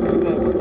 fucking good.